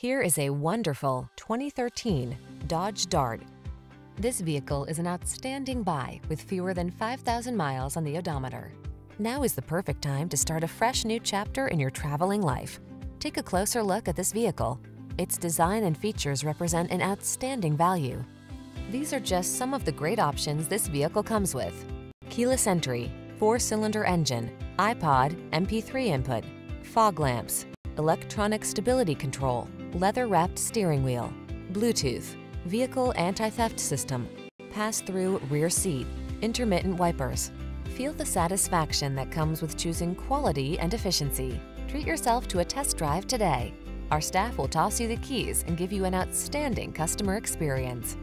Here is a wonderful 2013 Dodge Dart. This vehicle is an outstanding buy with fewer than 5,000 miles on the odometer. Now is the perfect time to start a fresh new chapter in your traveling life. Take a closer look at this vehicle. Its design and features represent an outstanding value. These are just some of the great options this vehicle comes with: keyless entry, 4-cylinder engine, iPod, MP3 input, fog lamps, electronic stability control, leather-wrapped steering wheel, Bluetooth, vehicle anti-theft system, pass-through rear seat, intermittent wipers. Feel the satisfaction that comes with choosing quality and efficiency. Treat yourself to a test drive today. Our staff will toss you the keys and give you an outstanding customer experience.